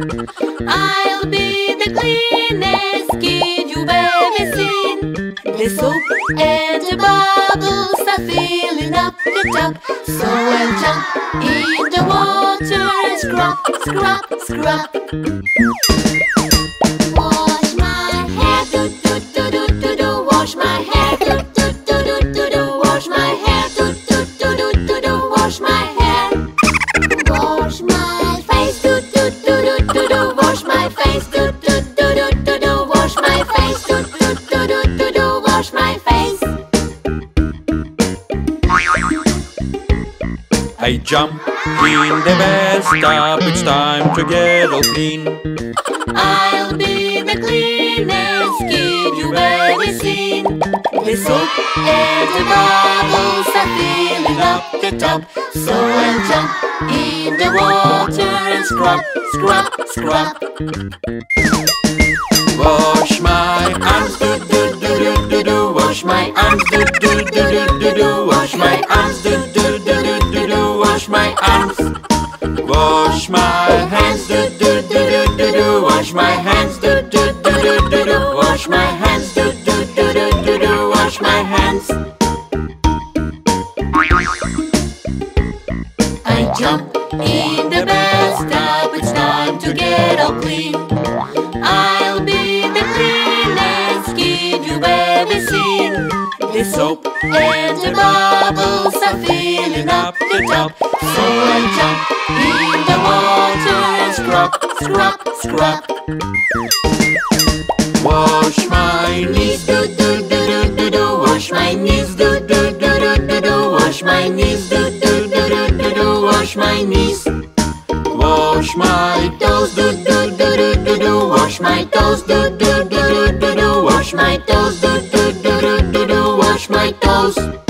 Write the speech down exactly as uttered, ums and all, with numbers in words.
I'll be the cleanest kid you've ever seen. The soap and the bubbles are filling up the tub, so I'll jump in the water and scrub, scrub, scrub. Wash my hair, do do do do do do. Wash my hair, do do do do do do. Wash my hair, do do do do do do. Wash my hair. Wash my face, do do do do do do. Wash my face, do do do do do do. Wash my face, do do do do do do. Wash my face. I jump in the bathtub. It's time to get all clean. I'll be the cleanest kid you've ever seen. The soap and the bubbles are filling up the tub, so I'll jump in the water and scrub, scrub, scrub. Wash my arms, do do do do do do. Wash my arms, do do do do do do. Wash my arms, do do do do do do. Wash my arms. Wash my hands, do do do do do do. Wash my hands, do do do do do do. Wash my hands, do do do do do do. Wash my hands. I jump in the bathtub. It's time to get all clean. I'll be the cleanest kid you've ever seen. The soap and the bubbles are filling up the tub, so I jump in the water and scrub, scrub, scrub. Wash my knees, do do do do do do. Wash my knees, do do do do do do. Wash my knees, do do do do do do. Wash my knees. Wash my toes, do do do do do do. Wash my toes, do do do do do do. Wash my toes, do do do do do do. Wash my toes.